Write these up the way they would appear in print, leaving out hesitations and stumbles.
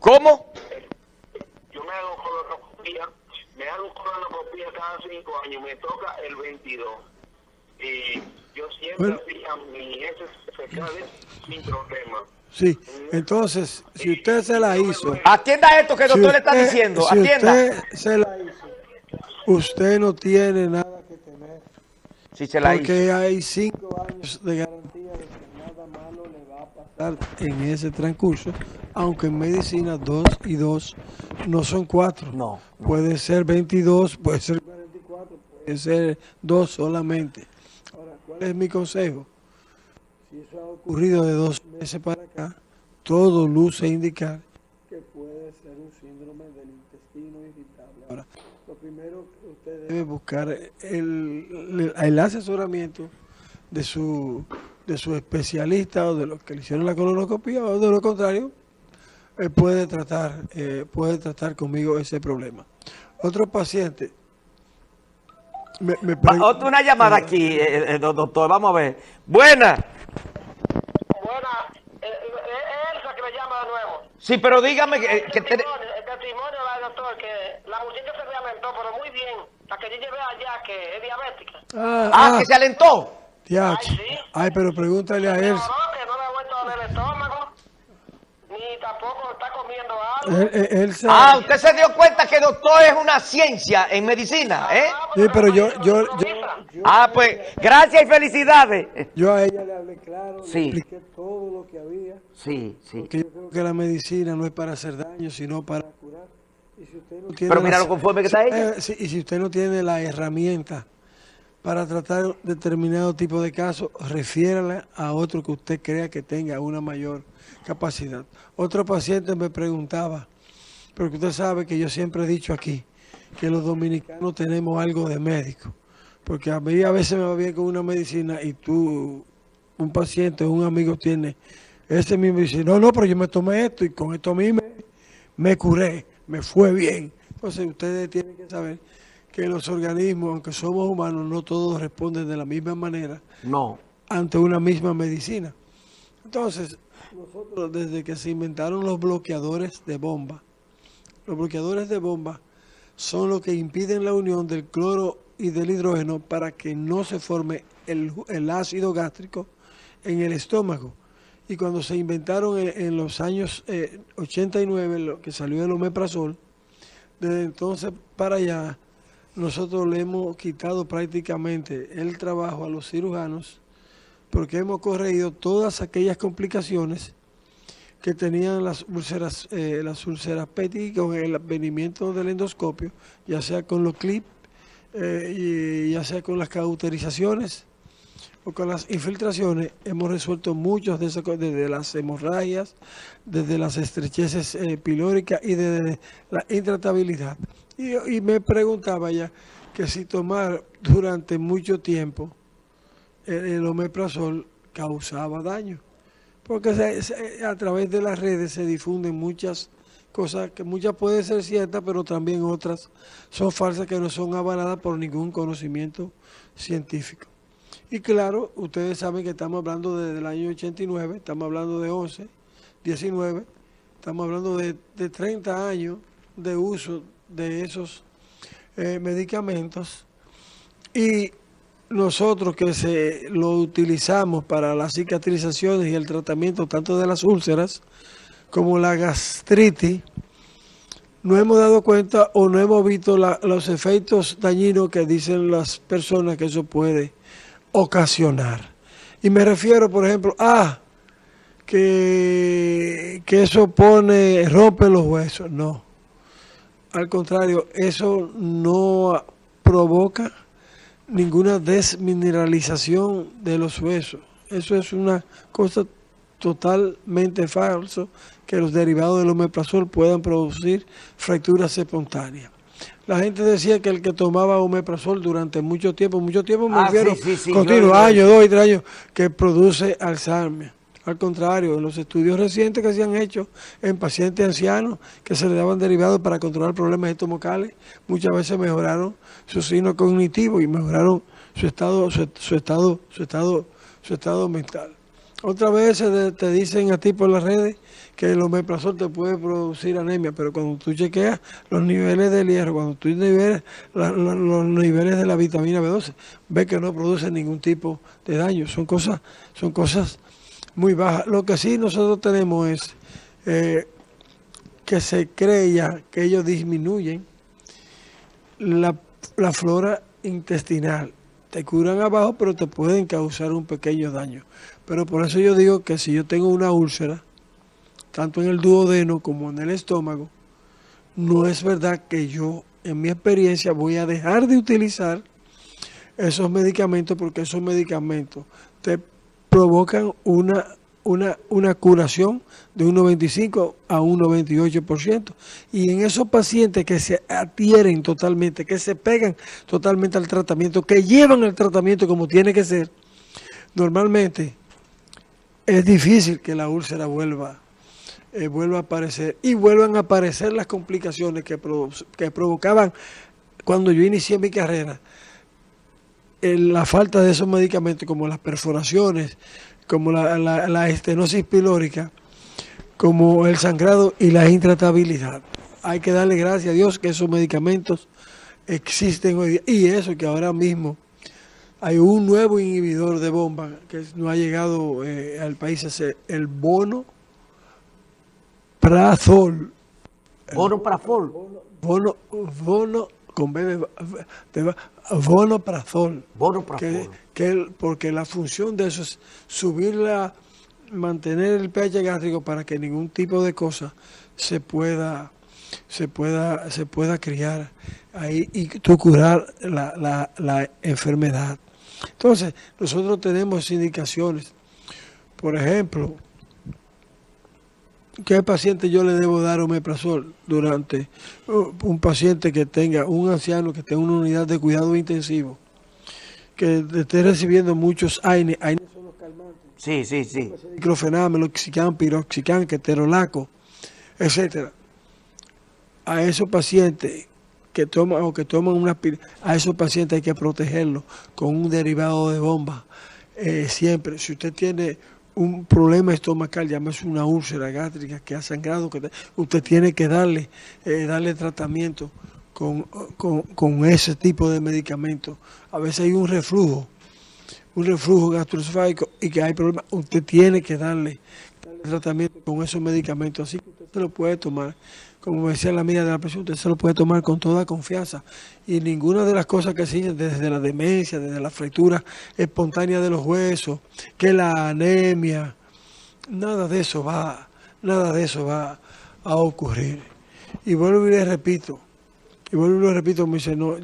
¿Cómo? Yo me hago colonoscopía, cada 5 años, me toca el 22. Y yo siempre hacía mis heces fecales sin problema. Sí, entonces, si usted se la hizo... Atienda esto que el doctor le está diciendo, atienda. Si usted se la hizo, usted no tiene nada que temer. Si se la hizo. Porque hay 5 años de garantía de que nada malo le va a pasar en ese transcurso, aunque en medicina 2 y 2 no son 4. No. Puede ser 22, puede ser 44, puede ser 2 solamente. Ahora, ¿cuál es mi consejo? Si eso ha ocurrido de 2 meses para acá, todo luce indicar que puede ser un síndrome del intestino irritable. Ahora, lo primero que usted debe buscar el asesoramiento de su especialista o de los que le hicieron la colonoscopia, o de lo contrario, puede tratar conmigo ese problema. Otro paciente... una llamada aquí, doctor, vamos a ver. Buena. Elsa, que me llama de nuevo. Sí, pero dígame que el testimonio de la doctora, que la muchacha se realentó, pero muy bien. La que yo llevé allá, que es diabética. Que se alentó. Ay, sí. Ay, pero pregúntale a Elsa. No, que no le ha vuelto a doler el estómago, ni tampoco está comiendo algo. Elsa. Usted se dio cuenta que doctor es una ciencia en medicina, ¿eh? Sí, pero pues, gracias y felicidades. Yo a ella le hablé claro, sí, le expliqué todo lo que había. Sí, sí. Porque yo creo que la medicina no es para hacer daño, sino para curar. Y si usted no tiene y si usted no tiene la herramienta para tratar determinado tipo de casos, refiérala a otro que usted crea que tenga una mayor capacidad. Otro paciente me preguntaba, porque usted sabe que yo siempre he dicho aquí, que los dominicanos tenemos algo de médico. Porque a mí a veces me va bien con una medicina y tú, un paciente, un amigo tiene ese mismo y dice, no, pero yo me tomé esto y con esto a mí me curé, me fue bien. Entonces ustedes tienen que saber que los organismos, aunque somos humanos, no todos responden de la misma manera ante una misma medicina. Entonces, nosotros desde que se inventaron los bloqueadores de bomba, son los que impiden la unión del cloro y del hidrógeno para que no se forme el ácido gástrico en el estómago. Y cuando se inventaron en los años 89, lo que salió el omeprazol, desde entonces para allá, nosotros le hemos quitado prácticamente el trabajo a los cirujanos porque hemos corregido todas aquellas complicaciones que tenían las úlceras peti con el advenimiento del endoscopio, ya sea con los clips, ya sea con las cauterizaciones o con las infiltraciones. Hemos resuelto muchos de esos, desde las hemorragias, desde las estrecheces pilóricas y desde la intratabilidad. Y me preguntaba ya que si tomar durante mucho tiempo el omeprazol causaba daño, porque a través de las redes se difunden muchas cosas que muchas pueden ser ciertas, pero también otras son falsas, que no son avaladas por ningún conocimiento científico. Y claro, ustedes saben que estamos hablando desde el año 89, estamos hablando de 11, 19, estamos hablando de 30 años de uso de esos medicamentos, y nosotros que lo utilizamos para las cicatrizaciones y el tratamiento tanto de las úlceras como la gastritis, no hemos dado cuenta o no hemos visto los efectos dañinos que dicen las personas que eso puede ocasionar. Y me refiero, por ejemplo, a que eso rompe los huesos. No. Al contrario, eso no provoca ninguna desmineralización de los huesos. Eso es una cosa totalmente falsa, que los derivados del omeprazol puedan producir fracturas espontáneas. La gente decía que el que tomaba omeprazol durante mucho tiempo, me refiero, continuo, años, 2 y 3 años, que produce Alzheimer. Al contrario, en los estudios recientes que se han hecho en pacientes ancianos que se le daban derivados para controlar problemas estomacales, muchas veces mejoraron su signo cognitivo y mejoraron su estado mental. Otra vez te dicen a ti por las redes que el omeprazol te puede producir anemia, pero cuando tú chequeas los niveles del hierro, cuando tú niveles los niveles de la vitamina B12, ves que no produce ningún tipo de daño. Son cosas muy bajas. Lo que sí nosotros tenemos es que se cree ya que ellos disminuyen la flora intestinal. Te curan abajo, pero te pueden causar un pequeño daño. Pero por eso yo digo que si yo tengo una úlcera, tanto en el duodeno como en el estómago, no es verdad que yo, en mi experiencia, voy a dejar de utilizar esos medicamentos, porque esos medicamentos te provocan una curación de un 95 a un 98%. Y en esos pacientes que se adhieren totalmente, que se pegan totalmente al tratamiento, que llevan el tratamiento como tiene que ser, normalmente es difícil que la úlcera vuelva a aparecer, y vuelvan a aparecer las complicaciones que provocaban cuando yo inicié mi carrera. La falta de esos medicamentos, como las perforaciones, como la estenosis pilórica, como el sangrado y la intratabilidad. Hay que darle gracias a Dios que esos medicamentos existen hoy día. Y eso que ahora mismo hay un nuevo inhibidor de bomba que no ha llegado al país, es el Omeprazole. Omeprazole. Omeprazole. Porque la función de eso es subirla, mantener el pH gástrico para que ningún tipo de cosa se pueda criar ahí y tú curar la enfermedad. Entonces, nosotros tenemos indicaciones. Por ejemplo, ¿qué paciente yo le debo dar omeprazol? Durante un paciente que tenga, un anciano que tenga una unidad de cuidado intensivo, que esté recibiendo muchos AINE. AINE son los calmantes. Sí, sí, sí. Microfenamel, oxicán, piroxicán, keterolaco, etcétera. A esos pacientes que toman una aspirina, a esos pacientes hay que protegerlos con un derivado de bomba. Siempre, si usted tiene un problema estomacal, llámese una úlcera gástrica que ha sangrado, usted tiene que darle tratamiento con ese tipo de medicamentos. A veces hay un reflujo gastroesofágico y que hay problemas, usted tiene que darle tratamiento con esos medicamentos. Así que usted se lo puede tomar, como decía la amiga de la presión, usted se lo puede tomar con toda confianza, y ninguna de las cosas que siguen, desde la demencia, desde la fractura espontánea de los huesos, que la anemia, nada de eso va a ocurrir. Y vuelvo y les repito, me dice, no,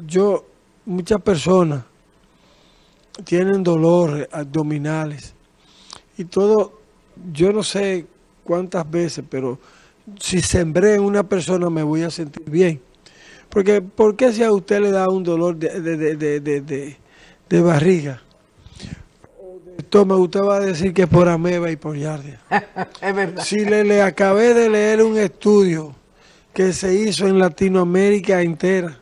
muchas personas tienen dolores abdominales y todo, yo no sé cuántas veces, pero si sembré en una persona me voy a sentir bien. Porque, ¿por qué si a usted le da un dolor de barriga o de estómago, usted va a decir que es por ameba y por yardia? Es verdad. Si le acabé de leer un estudio que se hizo en Latinoamérica entera,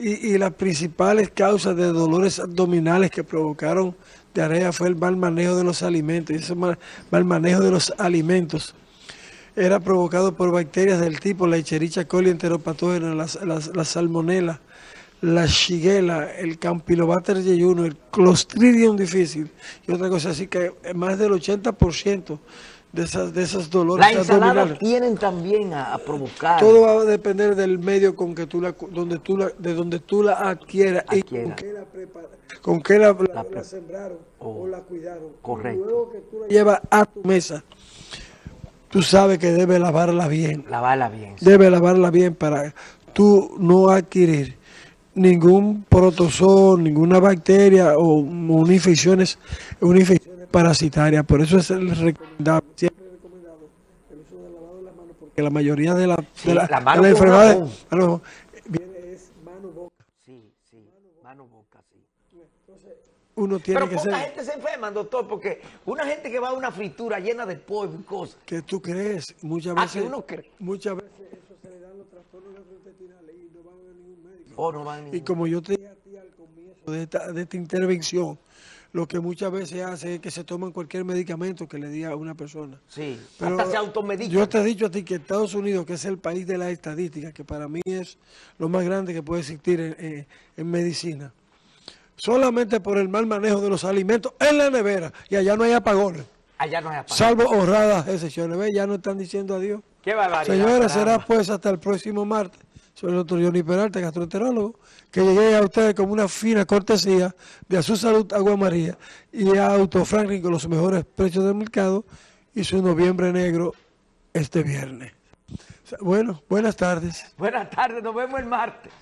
y las principales causas de dolores abdominales que provocaron diarrea fue el mal manejo de los alimentos. Y ese mal manejo de los alimentos era provocado por bacterias del tipo la Echerichia coli enteropatógena, la Salmonella, la Shigella, el Campylobacter jejuni, el Clostridium difficile y otra cosa así, que más del 80% de esas dolores abdominales. Las ensaladas tienen también a provocar. Todo va a depender del medio con que donde tú la adquieras y con qué la sembraron o la cuidaron. Correcto. Luego que tú la llevas a tu mesa, tú sabes que debes lavarla bien. Sí. Debes lavarla bien para tú no adquirir ningún protozoo, ninguna bacteria o infecciones parasitarias. Por eso es recomendable, siempre recomendado, el uso del lavado de las manos, porque la mayoría de las enfermedades viene es mano-boca. Sí, mano-boca, sí. Entonces, uno tiene que ser... Pero poca gente se enferma, doctor, porque una gente que va a una fritura llena de polvo y cosas... Que tú crees, muchas veces... uno cree. Muchas veces eso se le dan los trastornos gastrointestinales y no van a ningún médico. Y como yo te dije a ti al comienzo de esta intervención, lo que muchas veces hace es que se toman cualquier medicamento que le diga a una persona. Sí, pero hasta se automedican. Yo te he dicho a ti que Estados Unidos, que es el país de la estadística, que para mí es lo más grande que puede existir en medicina, solamente por el mal manejo de los alimentos en la nevera, y allá no hay apagones. Allá no hay apagones. Salvo honradas excepciones. ¿Ve? Ya no están diciendo adiós. Qué barbaridad. Señora, será pues hasta el próximo martes. Soy el doctor Johnny Peralta, gastroenterólogo, que llegué a ustedes como una fina cortesía de A Su Salud Agua María y a Auto Franklin con los mejores precios del mercado y su noviembre negro este viernes. Bueno, buenas tardes. Buenas tardes, nos vemos el martes.